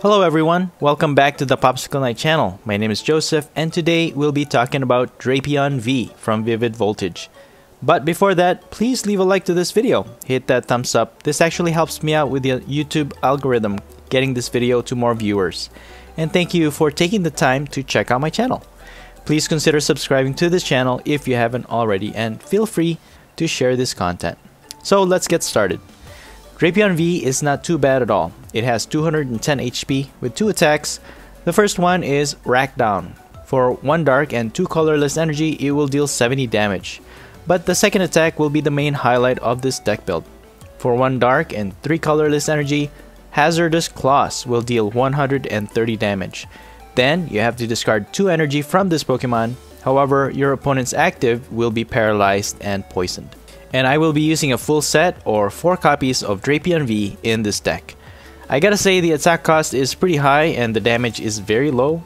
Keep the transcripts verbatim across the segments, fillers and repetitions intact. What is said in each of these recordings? Hello everyone, welcome back to the Popsicle Knight channel. My name is Joseph and today we'll be talking about Drapion V from Vivid Voltage. But before that, please leave a like to this video, hit that thumbs up, this actually helps me out with the YouTube algorithm getting this video to more viewers. And thank you for taking the time to check out my channel. Please consider subscribing to this channel if you haven't already and feel free to share this content. So let's get started. Drapion V is not too bad at all. It has two hundred ten H P with two attacks. The first one is Rackdown. For one dark and two colorless energy, it will deal seventy damage. But the second attack will be the main highlight of this deck build. For one dark and three colorless energy, Hazardous Claws will deal one hundred thirty damage. Then you have to discard two energy from this Pokemon. However, your opponent's active will be paralyzed and poisoned. And I will be using a full set or four copies of Drapion V in this deck. I gotta say the attack cost is pretty high and the damage is very low,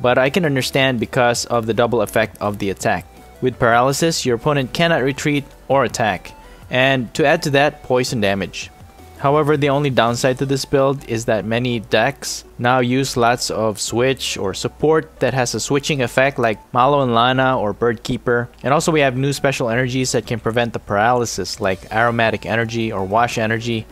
but I can understand because of the double effect of the attack. With paralysis, your opponent cannot retreat or attack, and to add to that, poison damage. However, the only downside to this build is that many decks now use lots of switch or support that has a switching effect like Mallow and Lana or Bird Keeper. And also we have new special energies that can prevent the paralysis like Aromatic Energy or Wash Energy.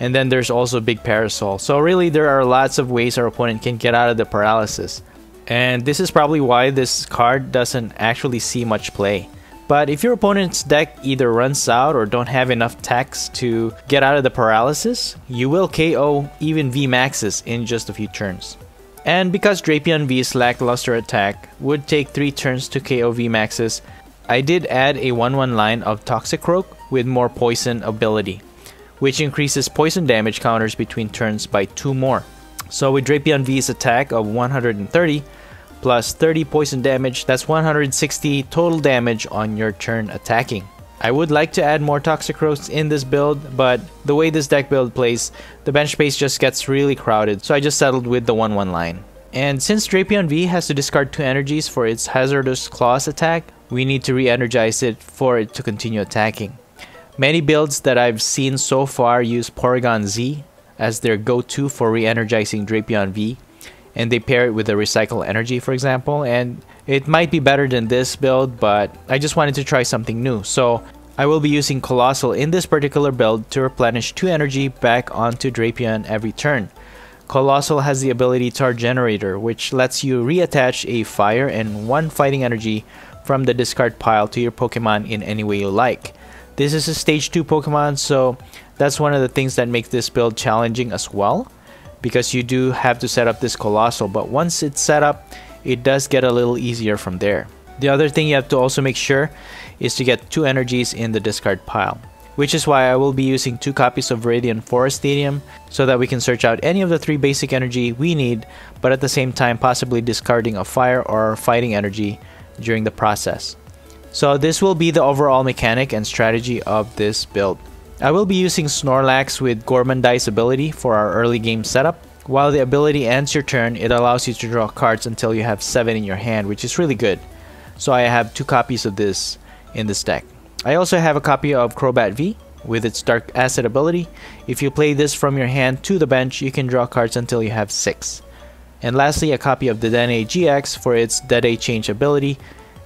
And then there's also Big Parasol. So really there are lots of ways our opponent can get out of the paralysis. And this is probably why this card doesn't actually see much play. But if your opponent's deck either runs out or don't have enough techs to get out of the paralysis, you will K O even V maxes in just a few turns. And because Drapion V's lackluster attack would take three turns to K O V maxes, I did add a one one line of Toxicroak with more poison ability, which increases poison damage counters between turns by two more. So with Drapion V's attack of one hundred thirty, plus thirty poison damage, that's one hundred sixty total damage on your turn attacking. I would like to add more Toxicroaks in this build, but the way this deck build plays, the bench space just gets really crowded, so I just settled with the one one line. And since Drapion V has to discard two energies for its Hazardous Claws attack, we need to re-energize it for it to continue attacking. Many builds that I've seen so far use Porygon Z as their go-to for re-energizing Drapion V, and they pair it with a Recycle Energy, for example, and it might be better than this build, but I just wanted to try something new. So I will be using Coalossal in this particular build to replenish two energy back onto Drapion every turn. Coalossal has the ability Tar Generator, which lets you reattach a fire and one fighting energy from the discard pile to your Pokemon in any way you like. This is a stage two Pokemon, so that's one of the things that makes this build challenging as well, because you do have to set up this Coalossal, but once it's set up, it does get a little easier from there. The other thing you have to also make sure is to get two energies in the discard pile, which is why I will be using two copies of Viridian Forest Stadium so that we can search out any of the three basic energy we need, but at the same time possibly discarding a fire or fighting energy during the process. So this will be the overall mechanic and strategy of this build. I will be using Snorlax with Gormandize ability for our early game setup. While the ability ends your turn, it allows you to draw cards until you have seven in your hand, which is really good. So I have two copies of this in this deck. I also have a copy of Crobat V with its Dark Acid ability. If you play this from your hand to the bench, you can draw cards until you have six. And lastly, a copy of Dedenne G X for its Dedenne Change ability.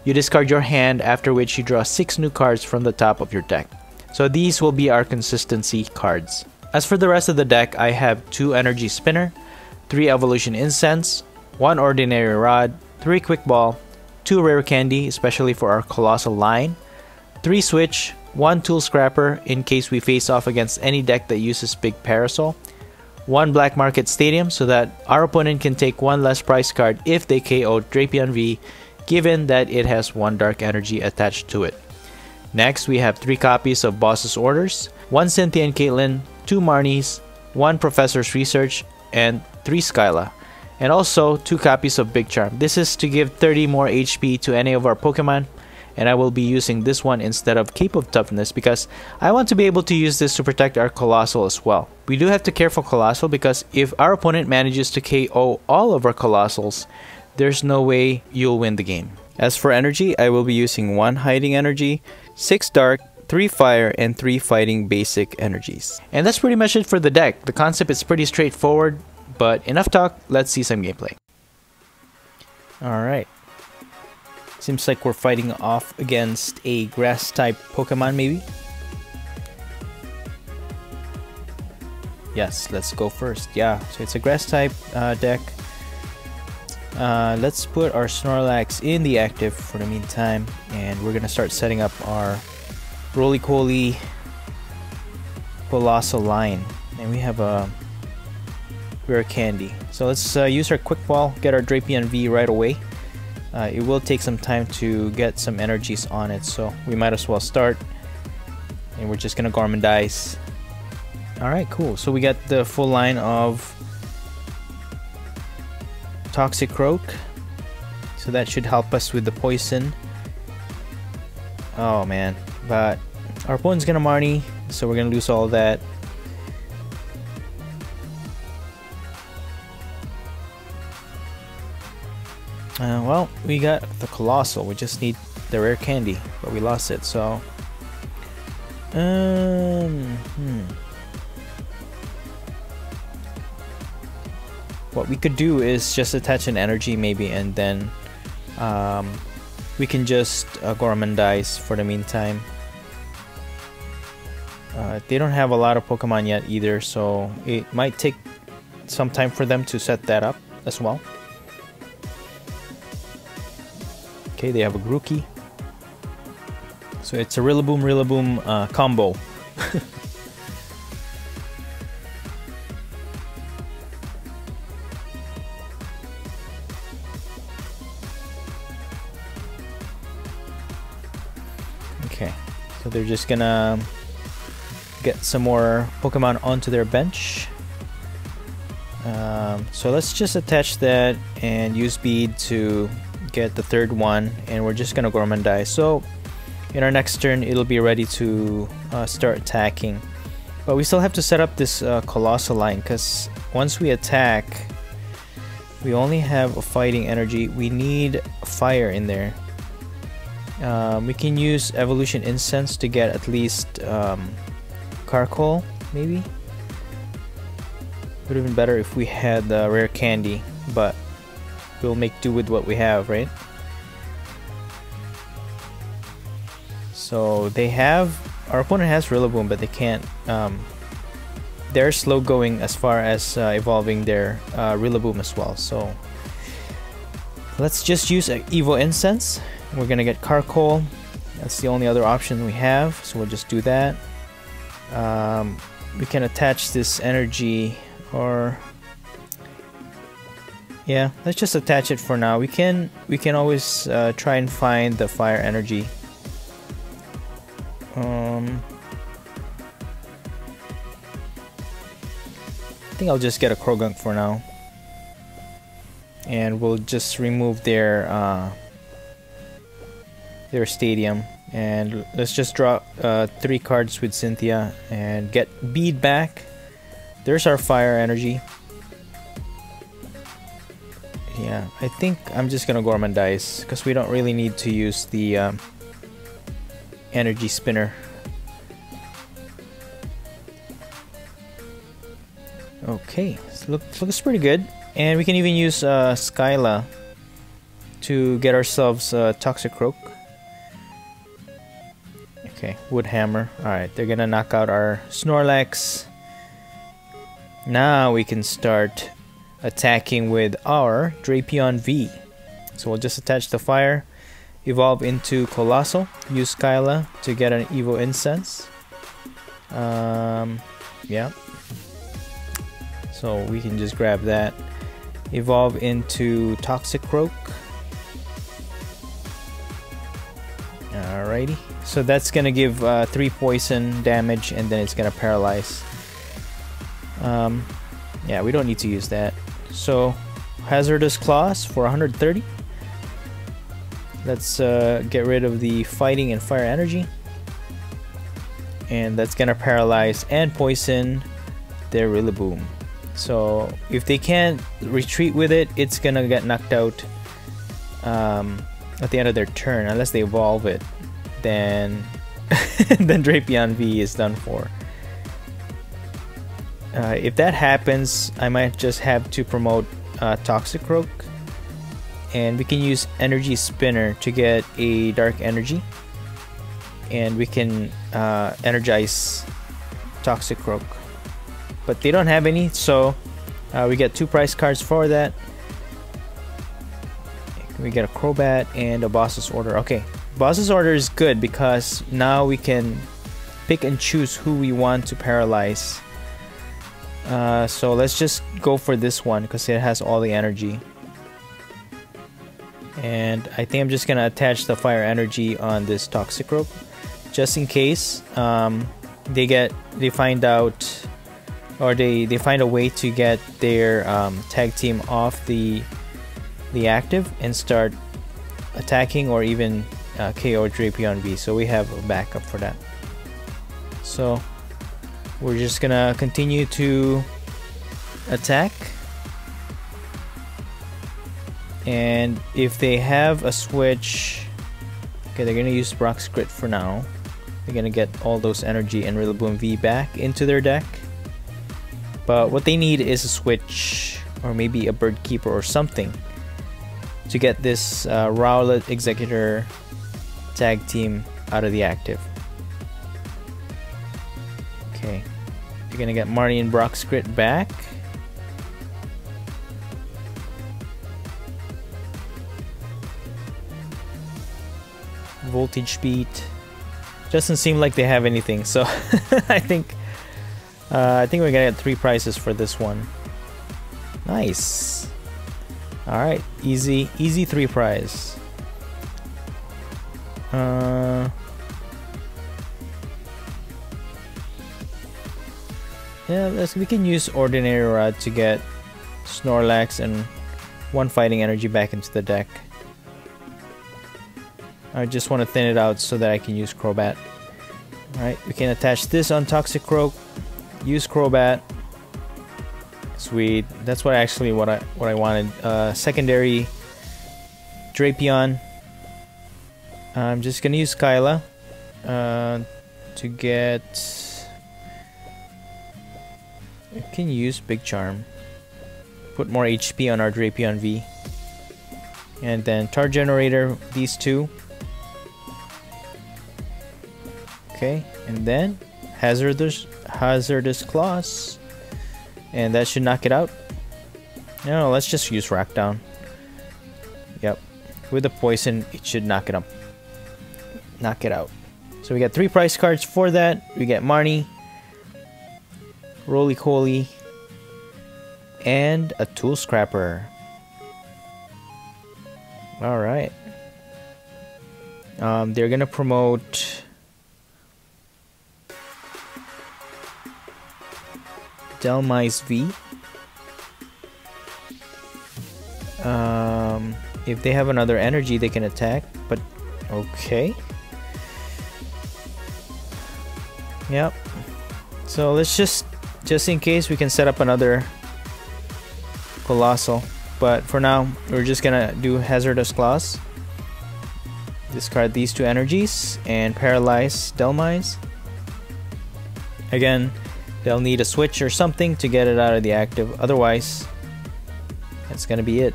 You discard your hand, after which you draw six new cards from the top of your deck. So these will be our consistency cards. As for the rest of the deck, I have two Energy Spinner, three Evolution Incense, one Ordinary Rod, three Quick Ball, two Rare Candy, especially for our Coalossal line, three Switch, one Tool Scrapper in case we face off against any deck that uses Big Parasol, one Black Market Stadium so that our opponent can take one less prize card if they K O Drapion V, given that it has one Dark Energy attached to it. Next, we have three copies of Boss's Orders, one Cynthia and Caitlyn, two Marnies, one Professor's Research, and three Skyla. And also two copies of Big Charm. This is to give thirty more H P to any of our Pokemon, and I will be using this one instead of Cape of Toughness because I want to be able to use this to protect our Coalossal as well. We do have to care for Coalossal because if our opponent manages to K O all of our Colossals, there's no way you'll win the game. As for energy, I will be using one Hiding Energy, six Dark, three Fire, and three Fighting Basic Energies. And that's pretty much it for the deck. The concept is pretty straightforward, But enough talk, let's see some gameplay. Alright. Seems like we're fighting off against a grass type Pokemon maybe? Yes, let's go first. Yeah, so it's a grass type uh, deck. Uh, let's put our Snorlax in the active for the meantime, and we're gonna start setting up our Roly-Coly Coalossal line. And we have a Rare Candy. So let's uh, use our Quick Ball, get our Drapion V right away. Uh, it will take some time to get some energies on it, so we might as well start. And we're just gonna Gormandize. Alright, cool. So we got the full line of Toxicroak, so that should help us with the poison. Oh man, but our opponent's gonna Marnie, so we're gonna lose all that. Uh, well, we got the Coalossal, we just need the Rare Candy, but we lost it, so um, hmm. What we could do is just attach an energy maybe, and then um, we can just uh, Gormandize for the meantime. Uh, they don't have a lot of Pokemon yet either, so it might take some time for them to set that up as well. Okay, they have a Grookey. So it's a Rillaboom Rillaboom uh, combo. Okay, so they're just gonna get some more Pokemon onto their bench. Um, so let's just attach that and use Bead to get the third one, and we're just gonna Gormandize. So in our next turn it'll be ready to uh, start attacking, but we still have to set up this uh, Coalossal line, because once we attack we only have a fighting energy. We need fire in there. Um, we can use Evolution Incense to get at least um, Carkol maybe. Would have been better if we had the uh, Rare Candy, but we'll make do with what we have, right? So they have, our opponent has Rillaboom, but they can't, um, they're slow going as far as uh, evolving their uh, Rillaboom as well. So let's just use uh, Evo Incense. We're gonna get Carkol. That's the only other option we have, so we'll just do that. Um, we can attach this energy, or yeah, let's just attach it for now. We can we can always uh, try and find the fire energy. Um, I think I'll just get a Croagunk for now, and we'll just remove their uh, their stadium. And let's just draw uh, three cards with Cynthia and get Bead back. There's our fire energy. Yeah, I think I'm just gonna Gormandize, because we don't really need to use the um, Energy Spinner. Okay, so look, looks pretty good, and we can even use uh, Skyla to get ourselves uh, Toxicroak. Okay, Wood Hammer. Alright, they're gonna knock out our Snorlax. Now we can start attacking with our Drapion V. So we'll just attach the fire, evolve into Coalossal, use Skyla to get an Evo Incense. Um, yeah. So we can just grab that, evolve into Toxicroak. Alrighty. So that's gonna give uh, three poison damage, and then it's gonna paralyze. Um, yeah, we don't need to use that. So, Hazardous Claws for one hundred thirty. Let's uh, get rid of the fighting and fire energy. And that's gonna paralyze and poison their Rillaboom. So if they can't retreat with it, it's gonna get knocked out um, at the end of their turn, unless they evolve it. Then, then Drapion V is done for. Uh, if that happens, I might just have to promote uh, Toxicroak, and we can use Energy Spinner to get a Dark Energy, and we can uh, energize Toxicroak. But they don't have any, so uh, we get two prize cards for that. We get a Crobat and a Boss's Order. Okay, Boss's Order is good because now we can pick and choose who we want to paralyze. Uh, so let's just go for this one because it has all the energy. And I think I'm just gonna attach the fire energy on this Toxicroak, just in case um, they get they find out, or they they find a way to get their um, tag team off the the active and start attacking or even uh, K O Drapion V. So we have a backup for that. So we're just gonna continue to attack. And if they have a switch, okay, they're gonna use Brock's Crit for now. They're gonna get all those energy and Rillaboom V back into their deck. But what they need is a switch or maybe a Bird Keeper or something to get this uh, Rowlet Executor tag team out of the active. Okay, you're gonna get Marnie and Brock's Crit back. Voltage beat. Doesn't seem like they have anything, so I think uh, I think we're gonna get three prizes for this one. Nice. All right, easy, easy three prize. Uh, yeah, let's, we can use Ordinary Rod to get Snorlax and one Fighting Energy back into the deck. I just want to thin it out so that I can use Crobat. Alright, we can attach this on Toxicroak, use Crobat. Sweet, that's what actually what I what I wanted. Uh, secondary Drapion. I'm just gonna use Skyla uh, to get. I can use Big Charm. Put more H P on our Drapion V, and then Tar Generator. These two. Okay, and then hazardous hazardous claws, and that should knock it out. No, let's just use Rackdown. Yep, with the poison, it should knock it up, knock it out. So we got three prize cards for that. We get Marnie, Roly-Coly, and a Tool Scrapper. All right. Um, they're gonna promote. Delmise V. Um, if they have another energy, they can attack, but okay. Yep. So let's just, just in case, we can set up another Coalossal. But for now, we're just gonna do Hazardous Claws. Discard these two energies and paralyze Delmise. Again, they'll need a switch or something to get it out of the active, otherwise that's gonna be it.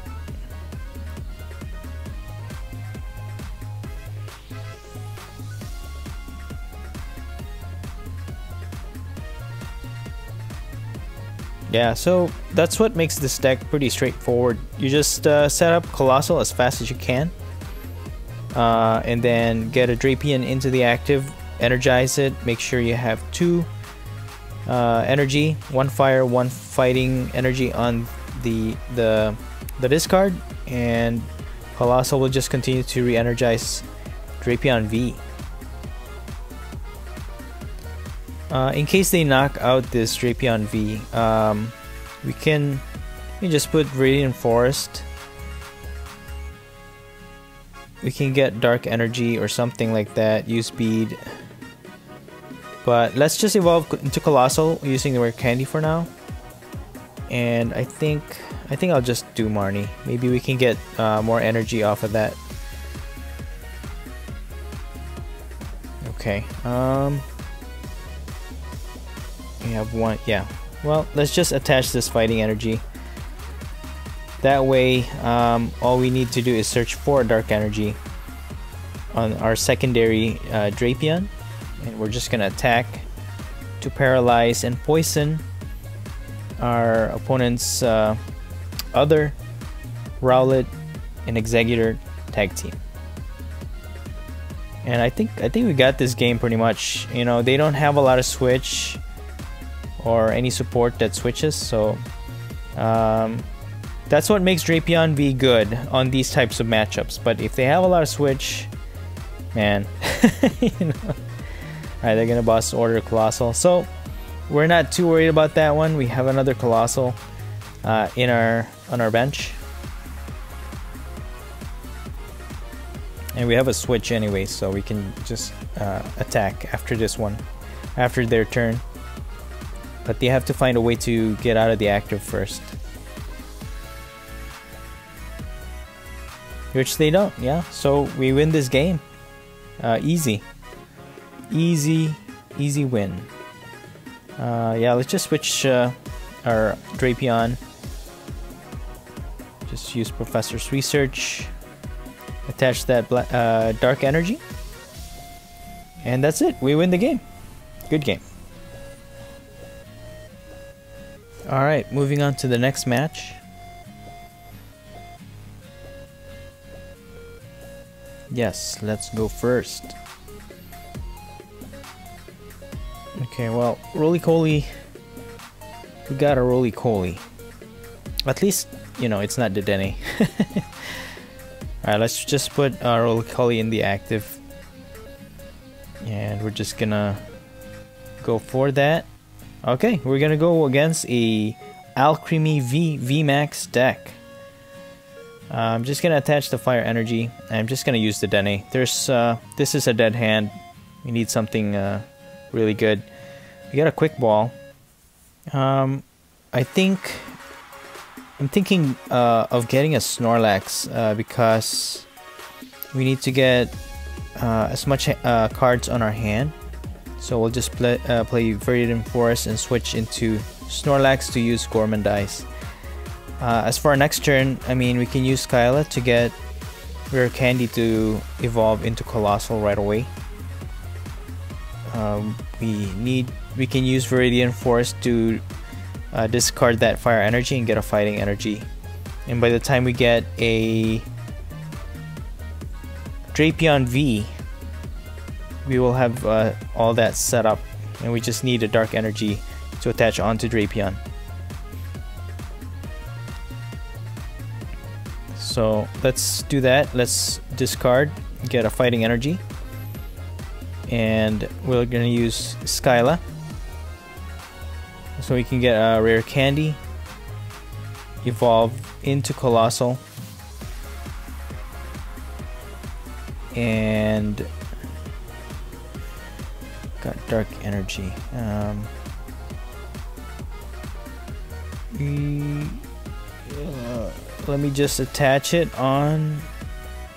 Yeah, so that's what makes this deck pretty straightforward. You just uh, set up Coalossal as fast as you can, uh, and then get a Drapion into the active, energize it, make sure you have two Uh, energy, one fire, one fighting energy on the the the discard, and Coalossal will just continue to re-energize Drapion V. Uh, in case they knock out this Drapion V, um, we can we just put Viridian Forest. We can get Dark Energy or something like that. Use Bead. But let's just evolve into Coalossal using the Rare Candy for now. And I think I think I'll just do Marnie. Maybe we can get uh, more energy off of that. Okay. Um. We have one. Yeah. Well, let's just attach this fighting energy. That way, um, all we need to do is search for dark energy on our secondary uh, Drapion, and we're just gonna attack to paralyze and poison our opponent's uh, other Rowlet and Exeggutor tag team. And I think I think we got this game pretty much. You know, they don't have a lot of switch or any support that switches, so um, that's what makes Drapion V good on these types of matchups. But if they have a lot of switch, man, you know. All right, they're gonna boss order Coalossal, so we're not too worried about that one. We have another Coalossal uh, in our on our bench. And we have a switch anyway, so we can just uh, attack after this one, after their turn. But they have to find a way to get out of the active first. Which they don't, yeah. So we win this game. Uh, easy. Easy, easy win. Uh, yeah, let's just switch uh, our Drapion. Just use Professor's Research. Attach that black, uh, dark energy, and that's it. We win the game. Good game. All right, moving on to the next match. Yes, let's go first. Okay, well, Roly-Coly. We got a Roly-Coly. At least, you know, it's not Dedenne. Alright, let's just put our Roly-Coly in the active. And we're just gonna go for that. Okay, we're gonna go against a Alcremie V V MAX deck. Uh, I'm just gonna attach the fire energy. I'm just gonna use the Dedenne. There's uh, this is a dead hand. We need something uh, really good. We got a quick ball. Um, I think I'm thinking uh, of getting a Snorlax uh, because we need to get uh, as much uh, cards on our hand. So we'll just play, uh, play Viridian Forest and switch into Snorlax to use Gormandize. Uh, as for our next turn, I mean, we can use Skyla to get Rare Candy to evolve into Coalossal right away. Um, we need, we can use Viridian Forest to Uh, discard that fire energy and get a fighting energy, and by the time we get a Drapion V, we will have uh, all that set up, and we just need a dark energy to attach onto Drapion. So let's do that. Let's discard, get a fighting energy, and we're gonna use Skyla. So we can get a Rare Candy, evolve into Coalossal, and got dark energy. Um, we, uh, let me just attach it on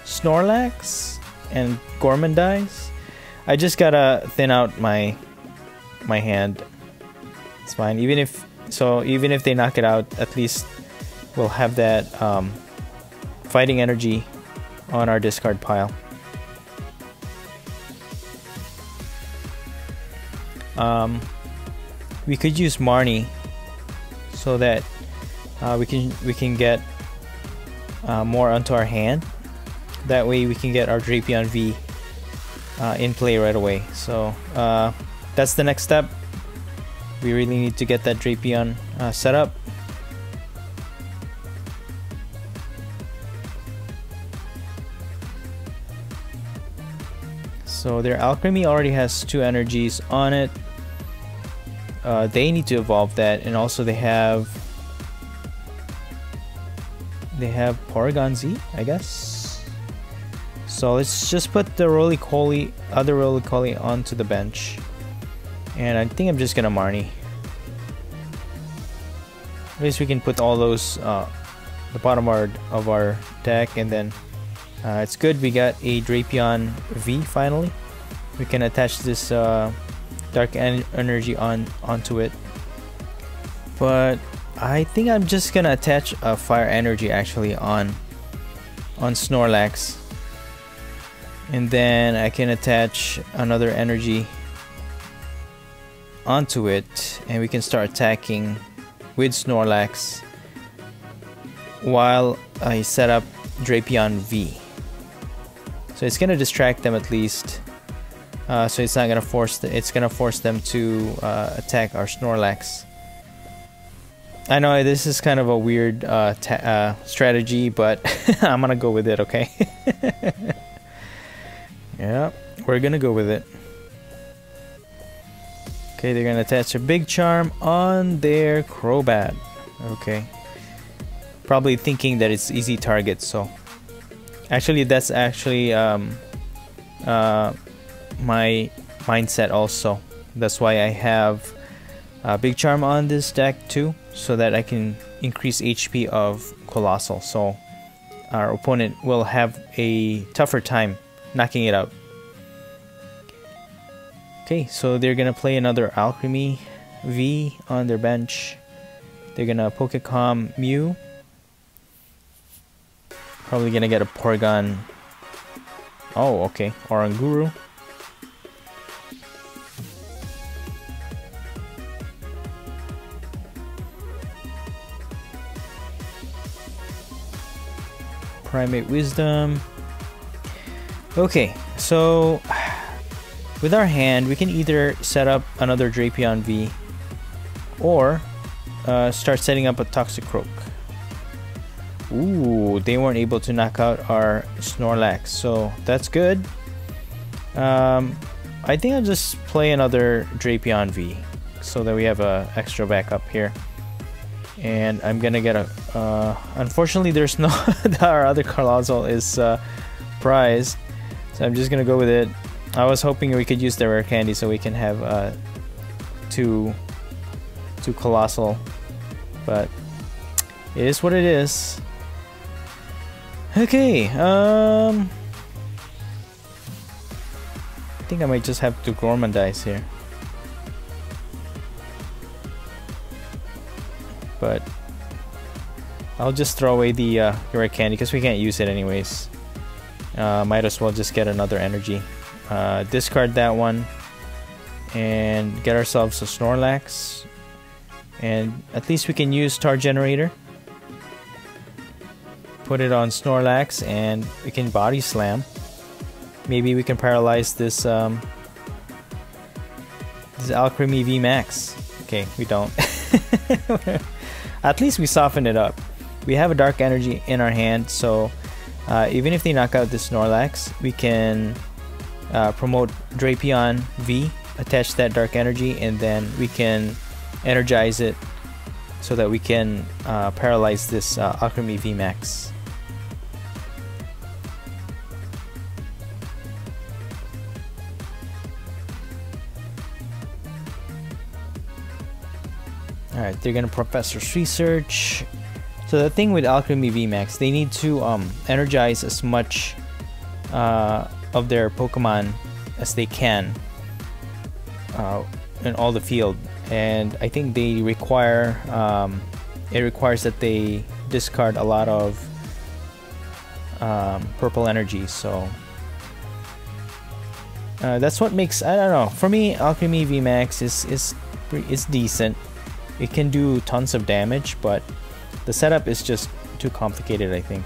Snorlax and Gormandize. I just gotta thin out my my hand. It's fine. Even if so, even if they knock it out, at least we'll have that um, fighting energy on our discard pile. Um, we could use Marnie so that uh, we can we can get uh, more onto our hand. That way, we can get our Drapion V uh, in play right away. So uh, that's the next step. We really need to get that Drapion uh, set up. So their Alcremie already has two energies on it. Uh, they need to evolve that, and also they have they have Porygon Z, I guess. So let's just put the Roly-Coly, other Roly-Coly onto the bench. And I think I'm just gonna Marnie. At least we can put all those uh, the bottom part of our deck, and then uh, it's good. We got a Drapion V finally. We can attach this uh, dark en energy on onto it, but I think I'm just gonna attach a fire energy actually on on Snorlax, and then I can attach another energy onto it, and we can start attacking with Snorlax while I set up Drapion V. So it's gonna distract them at least. Uh, so it's not gonna force. The, it's gonna force them to uh, attack our Snorlax. I know this is kind of a weird uh, ta uh, strategy, but I'm gonna go with it. Okay. Yeah, we're gonna go with it. Okay, they're gonna attach a Big Charm on their Crobat. Okay. Probably thinking that it's easy target. So, actually, that's actually um, uh, my mindset also. That's why I have a Big Charm on this deck too, so that I can increase H P of Coalossal, so our opponent will have a tougher time knocking it out. Okay, so they're gonna play another Alcremie V on their bench. They're gonna Pokécom Mew. Probably gonna get a Porygon. Oh, okay, Oranguru. Primate Wisdom. Okay, so with our hand, we can either set up another Drapion V or uh, start setting up a Toxicroak. Ooh, they weren't able to knock out our Snorlax, so that's good. Um, I think I'll just play another Drapion V so that we have a extra backup here. And I'm gonna get a. Uh, unfortunately, there's no. Our other Coalossal is uh, prized, so I'm just gonna go with it. I was hoping we could use the Rare Candy so we can have uh, two, two Coalossal, but it is what it is. Okay. Um. I think I might just have to Gormandize here. But I'll just throw away the uh, Rare Candy because we can't use it anyways. Uh, might as well just get another energy. Uh, discard that one and get ourselves a Snorlax. And at least we can use Tar Generator. Put it on Snorlax and we can Body Slam. Maybe we can paralyze this, um, this Alcremie V MAX. Okay, we don't. At least we softened it up. We have a dark energy in our hand, so uh, even if they knock out the Snorlax, we can uh, promote Drapion V, attach that dark energy, and then we can energize it so that we can uh, paralyze this uh, Alcremie V MAX. Alright, they're gonna Professor's Research. So the thing with Alcremie V MAX, they need to um, energize as much uh, of their Pokemon as they can uh, in all the field, and I think they require um, it requires that they discard a lot of um, purple energy. So uh, that's what makes, I don't know. For me, Alcremie V MAX is is is decent. It can do tons of damage, but the setup is just too complicated, I think.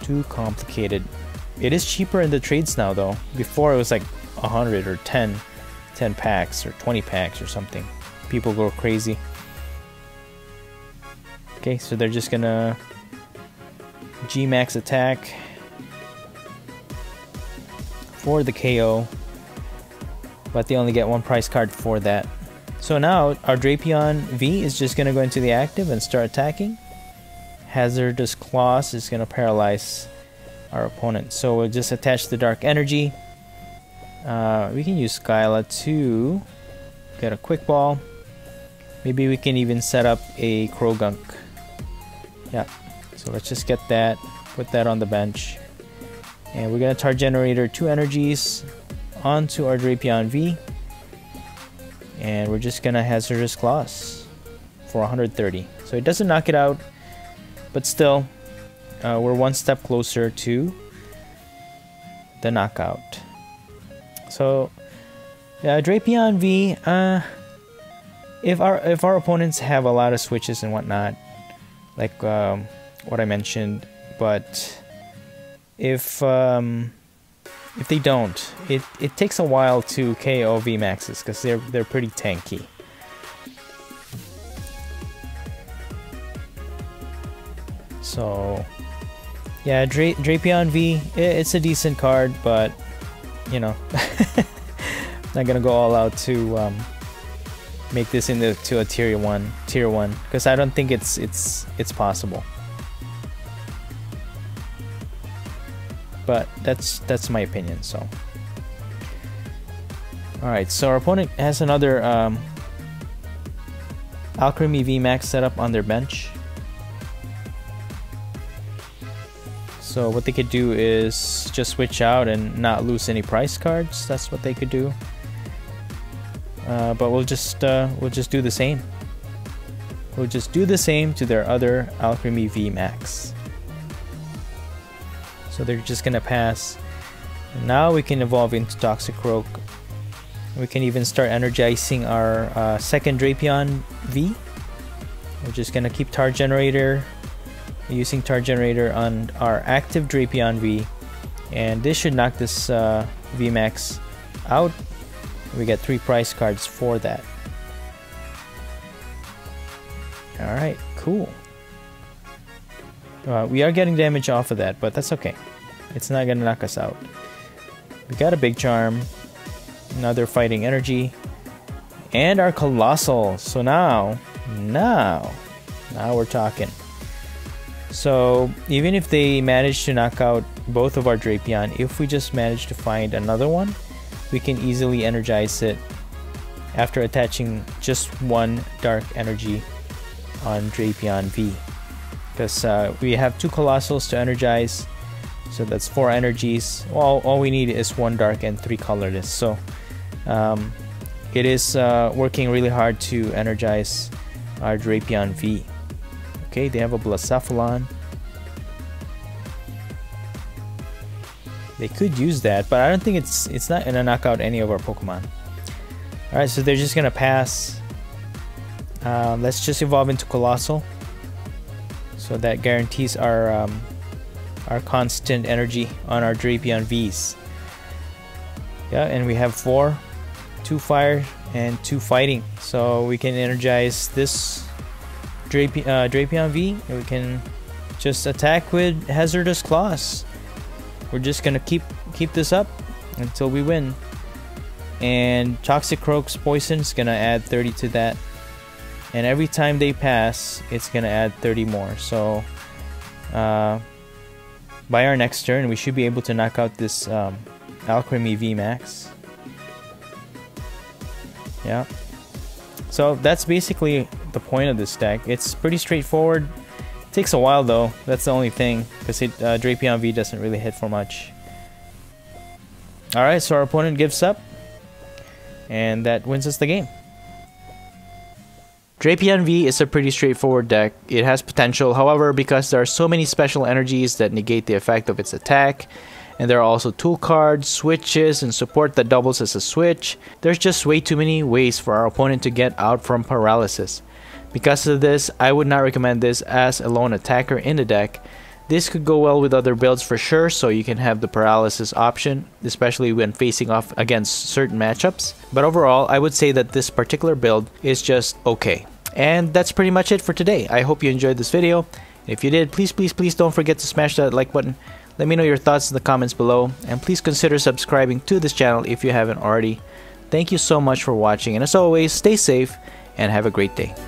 Too complicated. It is cheaper in the trades now, though. Before it was like one hundred or ten, ten packs or twenty packs or something. People go crazy. Okay, so they're just gonna G MAX attack for the K O, but they only get one prize card for that. So now our Drapion V is just going to go into the active and start attacking. Hazardous Claws is going to paralyze our opponent. So we'll just attach the dark energy. Uh, we can use Skyla to get a Quick Ball. Maybe we can even set up a Croagunk. Yeah, so let's just get that, put that on the bench. And we're going to Tar Generator two energies onto our Drapion V. And we're just gonna Hazardous Claws. for one hundred thirty. So it doesn't knock it out, but still, uh, we're one step closer to the knockout. So uh, Drapion V, uh, if our if our opponents have a lot of switches and whatnot, like um, what I mentioned, but if um, if they don't, it it takes a while to K O V maxes because they're they're pretty tanky. So yeah, Dra Drapion V, it, it's a decent card, but you know, not gonna go all out to um, make this into to a tier one, tier one, because I don't think it's it's it's possible. But that's that's my opinion. So, all right. So our opponent has another um, Alcremie V max set up on their bench. So what they could do is just switch out and not lose any price cards. That's what they could do. Uh, but we'll just uh, we'll just do the same. We'll just do the same to their other Alcremie V max. So they're just gonna pass. Now we can evolve into Toxicroak. We can even start energizing our uh, second Drapion V. We're just gonna keep Tar Generator, using Tar Generator on our active Drapion V, and this should knock this uh, V max out. We get three prize cards for that. All right, cool. Uh, we are getting damage off of that, but that's okay. It's not gonna knock us out. We got a Big Charm. Now they're fighting energy. And our Coalossal. So now, now, now we're talking. So even if they manage to knock out both of our Drapion, if we just manage to find another one, we can easily energize it after attaching just one Dark Energy on Drapion V. Because uh, we have two Coalossals to energize, so that's four energies. All, all we need is one dark and three colorless. So um, it is uh, working really hard to energize our Drapion V. Okay, they have a Blacephalon. They could use that, but I don't think it's it's not gonna knock out any of our Pokemon. All right, so they're just gonna pass. Uh, let's just evolve into Coalossal. So that guarantees our um, our constant energy on our Drapion Vs. Yeah, and we have four, two fire and two fighting. So we can energize this Drapion, uh, Drapion V, and we can just attack with Hazardous Claws. We're just gonna keep keep this up until we win. And Toxicroak's poison is gonna add thirty to that. And every time they pass, it's gonna add thirty more. So uh, by our next turn, we should be able to knock out this um, Alcremie V max. Yeah. So that's basically the point of this deck. It's pretty straightforward. It takes a while though. That's the only thing, because it uh, Drapion V doesn't really hit for much. All right. So our opponent gives up, and that wins us the game. Drapion V is a pretty straightforward deck. It has potential, however, because there are so many special energies that negate the effect of its attack, and there are also tool cards, switches, and support that doubles as a switch. There's just way too many ways for our opponent to get out from paralysis. Because of this, I would not recommend this as a lone attacker in the deck. This could go well with other builds for sure, so you can have the paralysis option, especially when facing off against certain matchups. But overall, I would say that this particular build is just okay. And that's pretty much it for today. I hope you enjoyed this video. If you did, please, please, please don't forget to smash that like button. Let me know your thoughts in the comments below, and please consider subscribing to this channel if you haven't already. Thank you so much for watching, and as always, stay safe and have a great day.